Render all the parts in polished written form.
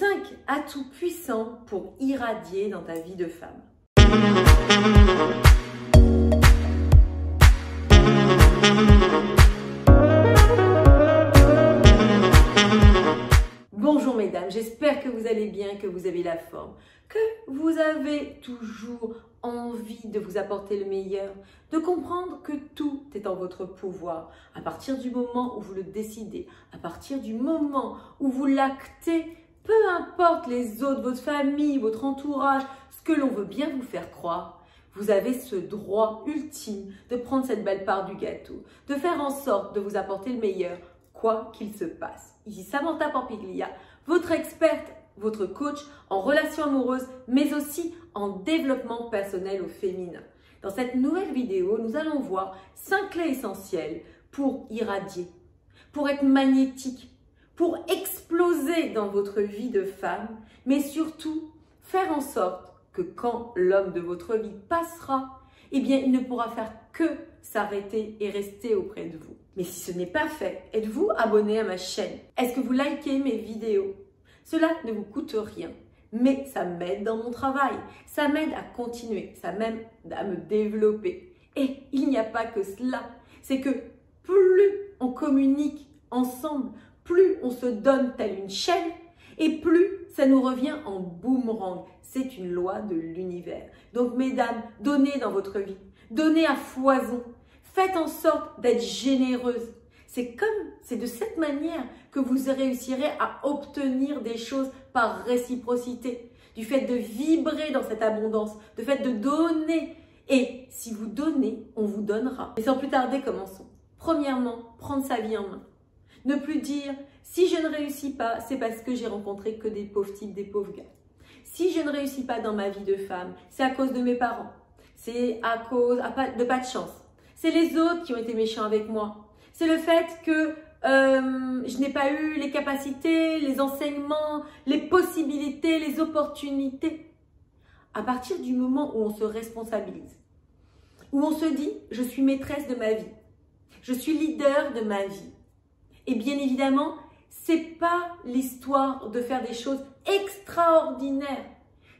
5 atouts puissants pour irradier dans ta vie de femme. Bonjour mesdames, j'espère que vous allez bien, que vous avez la forme, que vous avez toujours envie de vous apporter le meilleur, de comprendre que tout est en votre pouvoir. À partir du moment où vous le décidez, à partir du moment où vous l'actez, peu importe les autres, votre famille, votre entourage, ce que l'on veut bien vous faire croire, vous avez ce droit ultime de prendre cette belle part du gâteau, de faire en sorte de vous apporter le meilleur, quoi qu'il se passe. Ici Samantha Porpiglia, votre experte, votre coach en relations amoureuses, mais aussi en développement personnel au féminin. Dans cette nouvelle vidéo, nous allons voir 5 clés essentielles pour irradier, pour être magnétique, pour exploser dans votre vie de femme, mais surtout faire en sorte que quand l'homme de votre vie passera, eh bien, il ne pourra faire que s'arrêter et rester auprès de vous. Mais si ce n'est pas fait, êtes-vous abonné à ma chaîne? Est-ce que vous likez mes vidéos? Cela ne vous coûte rien, mais ça m'aide dans mon travail, ça m'aide à continuer, ça m'aide à me développer. Et il n'y a pas que cela, c'est que plus on communique ensemble, plus on se donne telle une chaîne, et plus ça nous revient en boomerang. C'est une loi de l'univers. Donc mesdames, donnez dans votre vie, donnez à foison, faites en sorte d'être généreuse. C'est de cette manière que vous réussirez à obtenir des choses par réciprocité, du fait de vibrer dans cette abondance, du fait de donner. Et si vous donnez, on vous donnera. Et sans plus tarder, commençons. Premièrement, prendre sa vie en main. Ne plus dire, si je ne réussis pas, c'est parce que j'ai rencontré que des pauvres types, des pauvres gars. Si je ne réussis pas dans ma vie de femme, c'est à cause de mes parents. C'est à cause de pas de chance. C'est les autres qui ont été méchants avec moi. C'est le fait que je n'ai pas eu les capacités, les enseignements, les possibilités, les opportunités. À partir du moment où on se responsabilise, où on se dit, je suis maîtresse de ma vie, je suis leader de ma vie. Et bien évidemment, ce n'est pas l'histoire de faire des choses extraordinaires.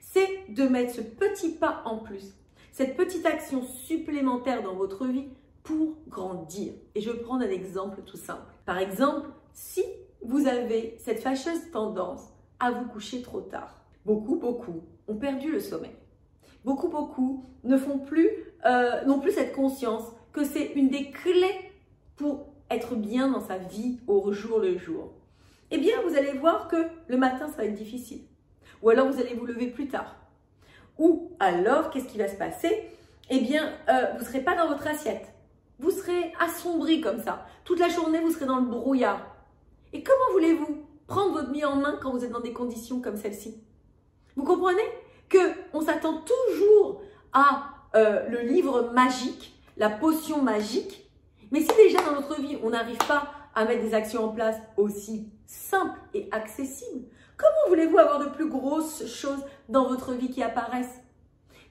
C'est de mettre ce petit pas en plus, cette petite action supplémentaire dans votre vie pour grandir. Et je vais prendre un exemple tout simple. Par exemple, si vous avez cette fâcheuse tendance à vous coucher trop tard, beaucoup ont perdu le sommeil. Beaucoup ne font plus, n'ont plus cette conscience que c'est une des clés pour être bien dans sa vie au jour le jour. Eh bien, vous allez voir que le matin, ça va être difficile. Ou alors, vous allez vous lever plus tard. Ou alors, qu'est-ce qui va se passer? Eh bien, vous ne serez pas dans votre assiette. Vous serez assombri comme ça. Toute la journée, vous serez dans le brouillard. Et comment voulez-vous prendre votre vie en main quand vous êtes dans des conditions comme celle-ci? Vous comprenez qu'on s'attend toujours à le livre magique, la potion magique. Mais si déjà dans notre vie, on n'arrive pas à mettre des actions en place aussi simples et accessibles, comment voulez-vous avoir de plus grosses choses dans votre vie qui apparaissent?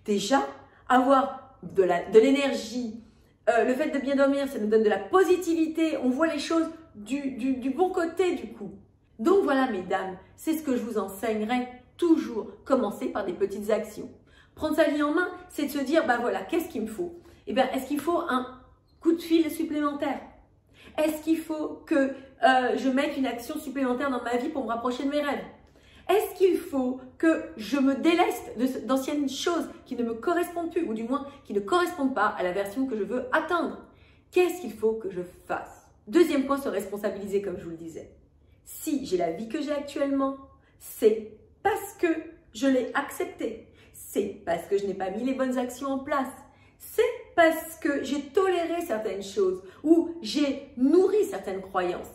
Déjà, avoir de l'énergie, le fait de bien dormir, ça nous donne de la positivité, on voit les choses du bon côté du coup. Donc voilà mesdames, c'est ce que je vous enseignerai toujours, commencer par des petites actions. Prendre sa vie en main, c'est de se dire, bah voilà, qu'est-ce qu'il me faut? Eh bien, est-ce qu'il faut un coup de fil supplémentaire? Est-ce qu'il faut que je mette une action supplémentaire dans ma vie pour me rapprocher de mes rêves? Est-ce qu'il faut que je me déleste d'anciennes choses qui ne me correspondent plus, ou du moins qui ne correspondent pas à la version que je veux atteindre? Qu'est-ce qu'il faut que je fasse? Deuxième point, se responsabiliser comme je vous le disais. Si j'ai la vie que j'ai actuellement, c'est parce que je l'ai acceptée, c'est parce que je n'ai pas mis les bonnes actions en place, c'est parce que j'ai toléré certaines choses ou j'ai nourri certaines croyances.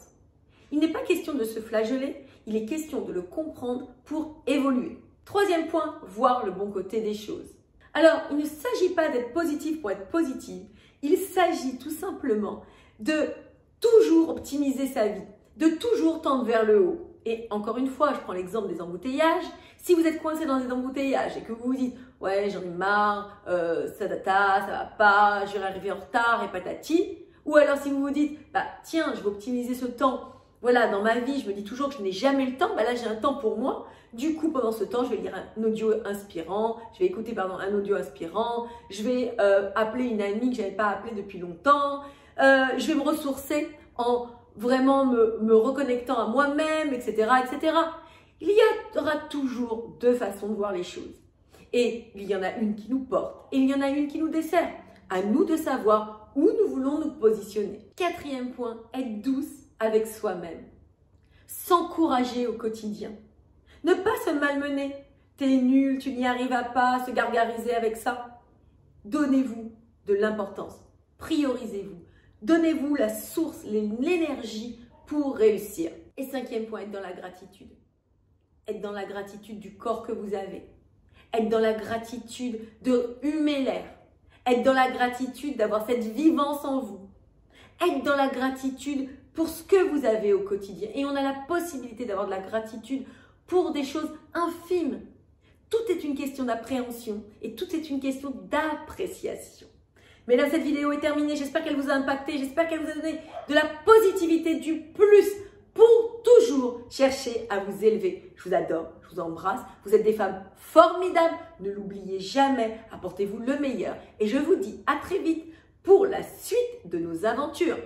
Il n'est pas question de se flageller, il est question de le comprendre pour évoluer. Troisième point, voir le bon côté des choses. Alors, il ne s'agit pas d'être positif pour être positive, il s'agit tout simplement de toujours optimiser sa vie, de toujours tendre vers le haut. Et encore une fois, je prends l'exemple des embouteillages. Si vous êtes coincé dans des embouteillages et que vous vous dites « ouais, j'en ai marre, ça va pas, je vais arriver en retard et patati », ou alors si vous vous dites « bah tiens, je vais optimiser ce temps », voilà, dans ma vie, je me dis toujours que je n'ai jamais le temps. Bah là, j'ai un temps pour moi. Du coup, pendant ce temps, je vais lire un audio inspirant. Je vais écouter, pardon, un audio inspirant. Je vais appeler une amie que je n'avais pas appelée depuis longtemps. Je vais me ressourcer en vraiment me reconnectant à moi-même, etc., etc. Il y aura toujours deux façons de voir les choses. Et il y en a une qui nous porte et il y en a une qui nous dessert. À nous de savoir où nous voulons nous positionner. Quatrième point, être douce avec soi-même. S'encourager au quotidien. Ne pas se malmener. T'es nul, tu n'y arriveras pas, se gargariser avec ça. Donnez-vous de l'importance. Priorisez-vous. Donnez-vous la source, l'énergie pour réussir. Et cinquième point, être dans la gratitude. Être dans la gratitude du corps que vous avez. Être dans la gratitude de humer l'air. Être dans la gratitude d'avoir cette vivance en vous. Être dans la gratitude pour ce que vous avez au quotidien. Et on a la possibilité d'avoir de la gratitude pour des choses infimes. Tout est une question d'appréhension et tout est une question d'appréciation. Mais là, cette vidéo est terminée. J'espère qu'elle vous a impacté. J'espère qu'elle vous a donné de la positivité, du plus pour toujours chercher à vous élever. Je vous adore, je vous embrasse. Vous êtes des femmes formidables. Ne l'oubliez jamais. Apportez-vous le meilleur. Et je vous dis à très vite pour la suite de nos aventures.